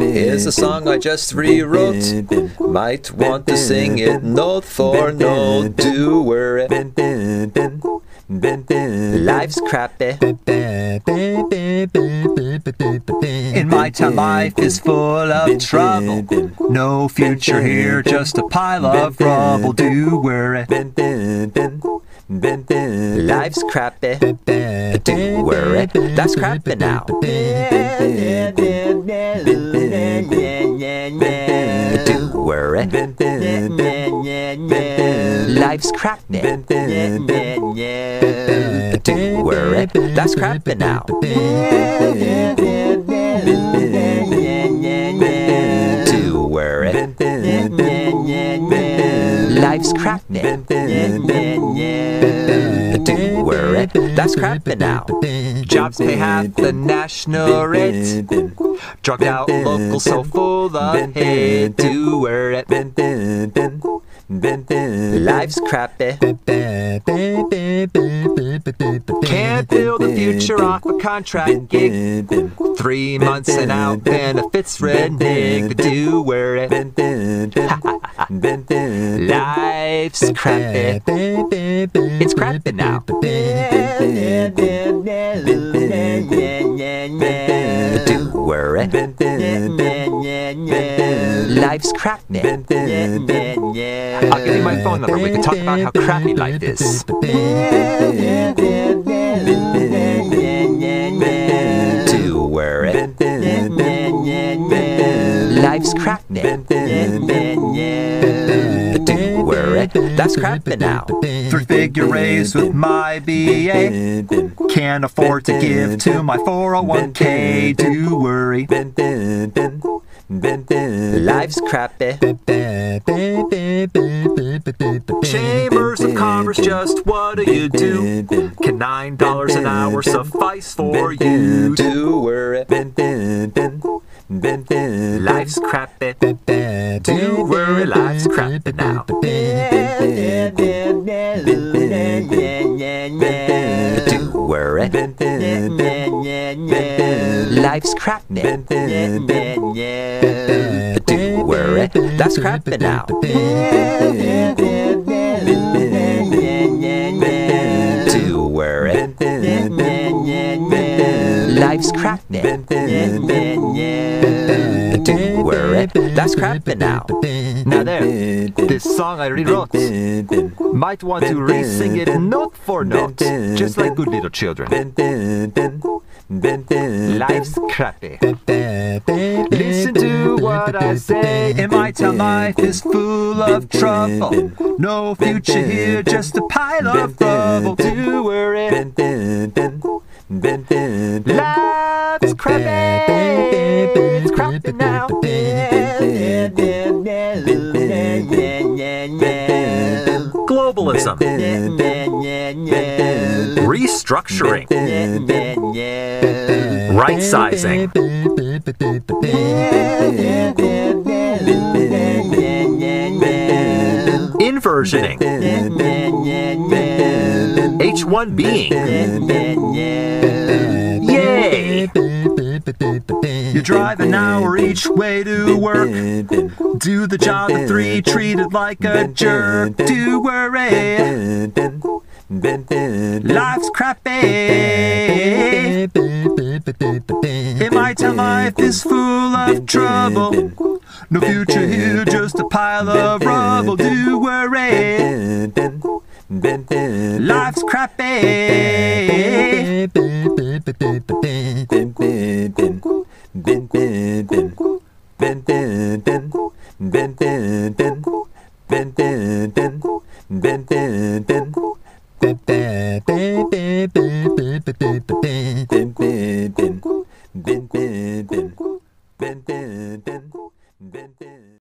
Here's a song I just rewrote. Might want to sing it note for note. Do worry. Life's crappy. In my town, life is full of trouble. No future here, just a pile of rubble. Do worry. Life's crappy. Do worry. Life's crappy now. Do worry. Life's crappy. Do worry. Life's crappy now. Do worry. Life's crappy. Do worry. Life's crappy now. Jobs pay half the national rate. Drugged out locals so full of hate. Do worry. Life's crappy. Can't build a future off a contract gig. 3 months and out, benefits reneged. Do worry. Life's crappy. It's crappy now. Do worry. Life's crappy. I'll give you my phone number. We can talk about how crappy life is. Do worry. Life's crappy. Do worry. Life's crappy now. 3-figure raise with my VA. Can't afford to give to my 401k. Do worry. Life's crappy. Chambers of Commerce, just what do you do? Can $9 an hour suffice for you? Do worry. Life's crappy. Do worry. Life's crappy now. Do worry. Life's crappy. Do worry. Life's crappy now. Do worry. Life's crappy. Do worry. Life's crappy now. Now there, this song I rewrote. Might want to re-sing it note for note, just like good little children. Life's crappy. Listen to what I say. In my town, life is full of trouble. No future here, just a pile of rubble. Do worry. Life's crappy. It's crappy now. Globalism. Restructuring. Right-sizing. Inversioning. H1-Bing. Yay! You drive an hour each way to work. Do the job of 3, treated like a jerk. Do worry. Life's crappy. In my town, life is full of trouble. No future here, just a pile of rubble. Do worry. Life's crappy.